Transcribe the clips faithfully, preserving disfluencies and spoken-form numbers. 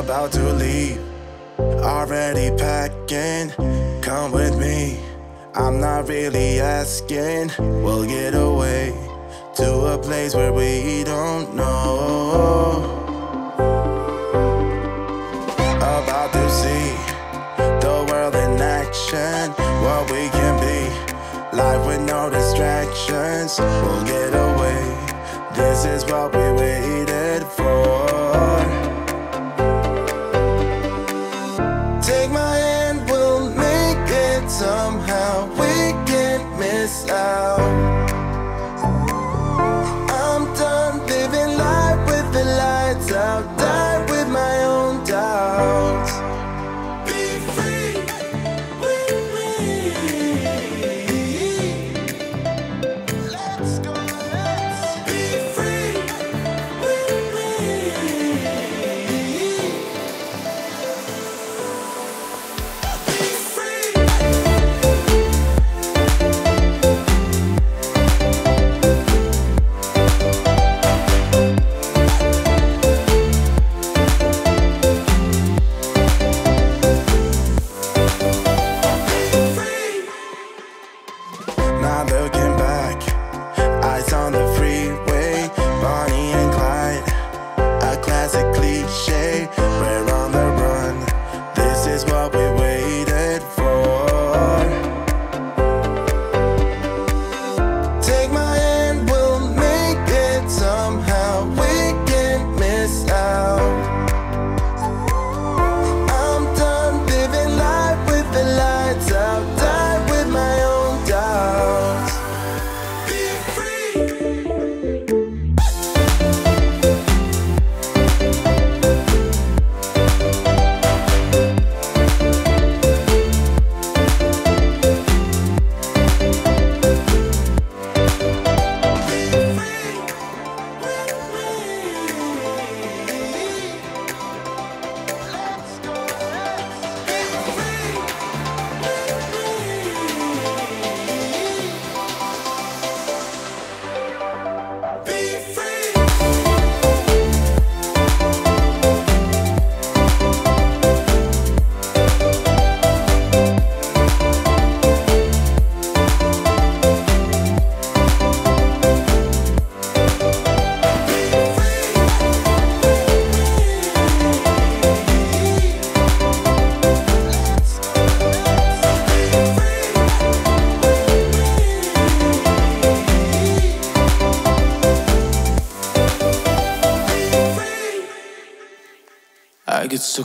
about to leave. Already packing, come with me. I'm not really asking. We'll get away to a place where we don't know. About to see the world in action, what we can be. Life with no distractions. We'll get away. This is what we waited for. Take my hand, we'll make it somehow. We can't miss out. I'm done living life with the lights out. Die with my own doubts. Be free with me. Let's go, let's be free with me. Not looking back, eyes on the freeway. Bonnie and Clyde, a classic cliche. We're on the run, this is what we waited for. Take my hand, we'll make it somehow. We can't miss out. I get so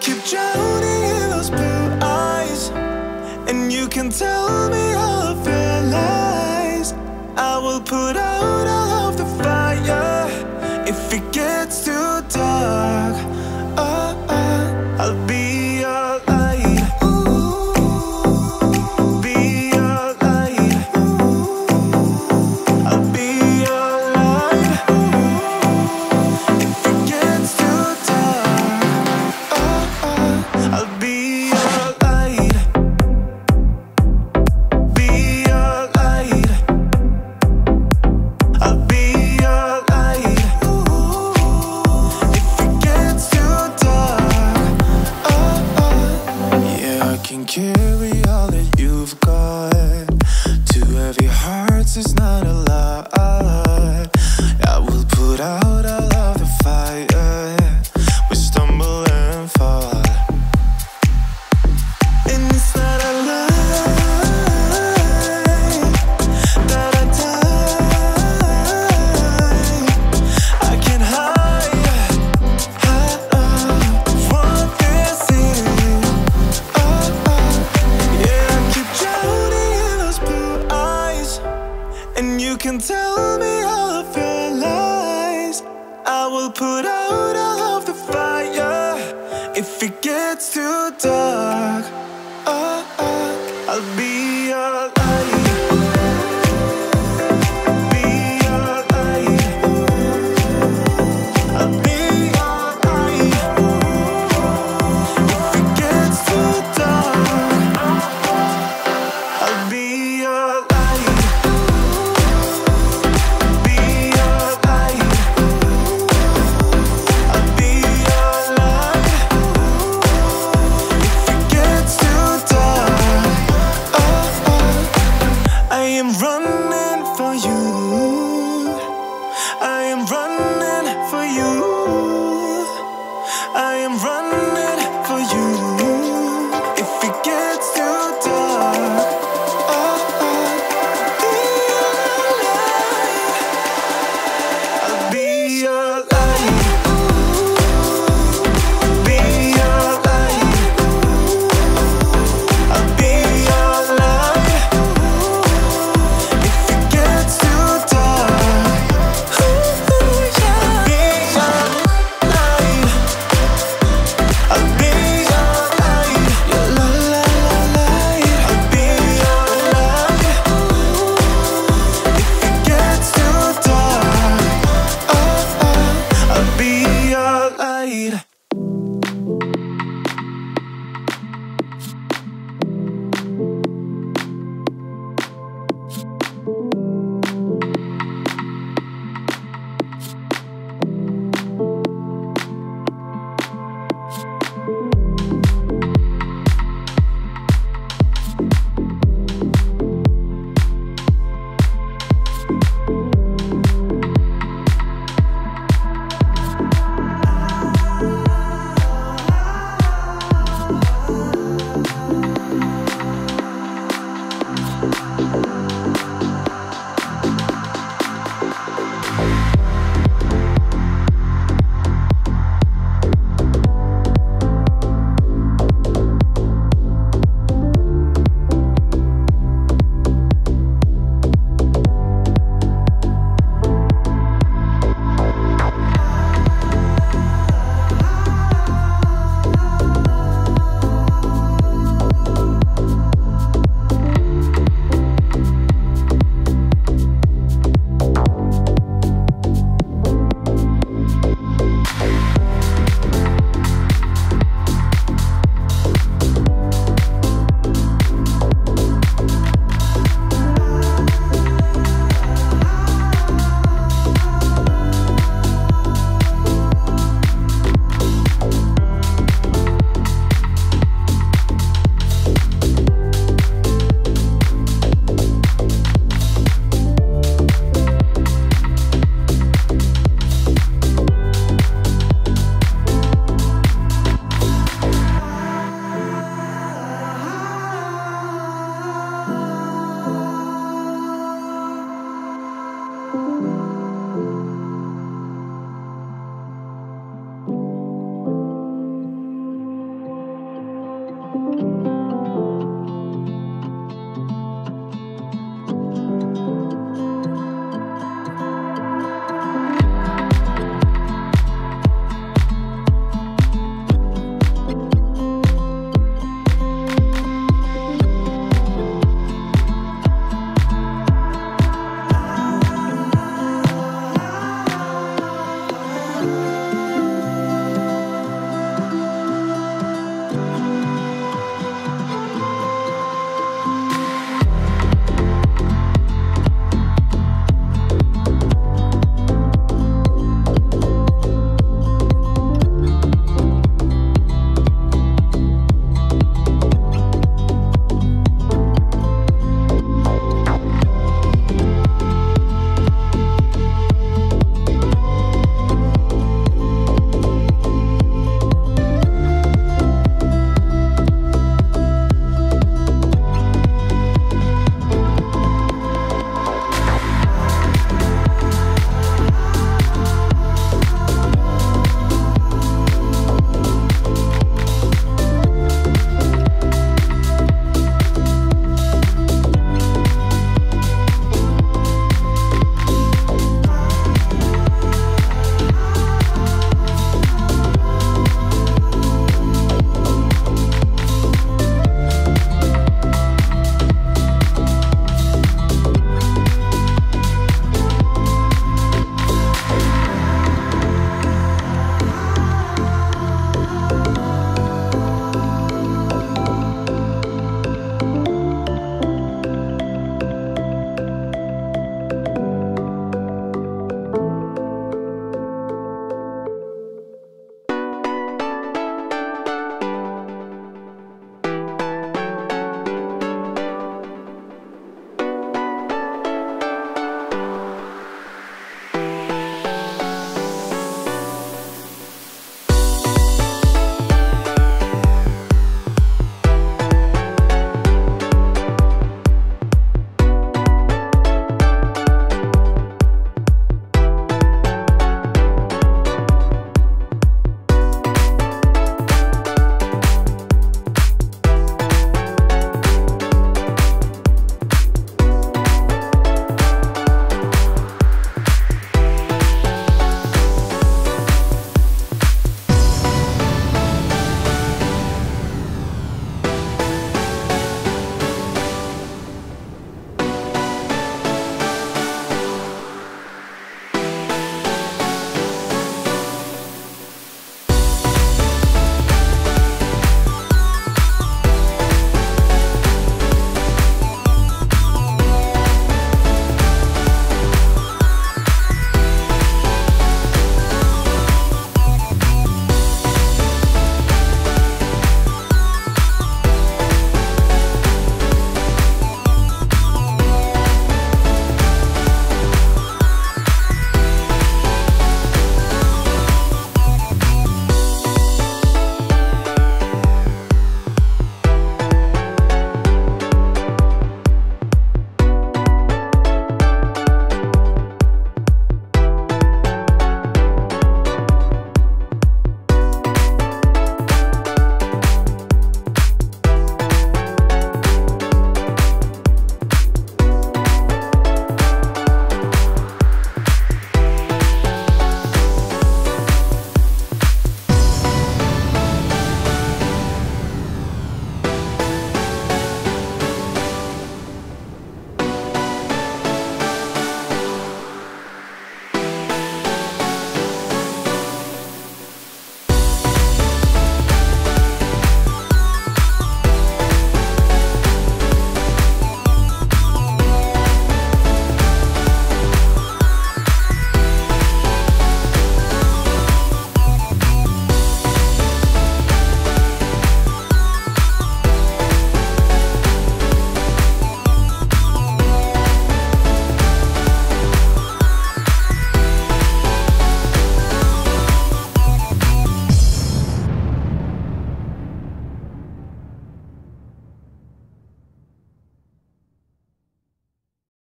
Keep drowning in those blue eyes, and you can tell me all of your lies. I will put out all of the fire if it gets too dark. Oh, oh, I'll be. Carry all that you've got. Two heavy hearts is not a lot. I will put out all of the fire. We stumble and fall. And it's not a lie that I die. I can't hide. Can tell me all of your lies. I will put out all of the fire. If it gets too dark, oh, oh, I'll be your light. Your life.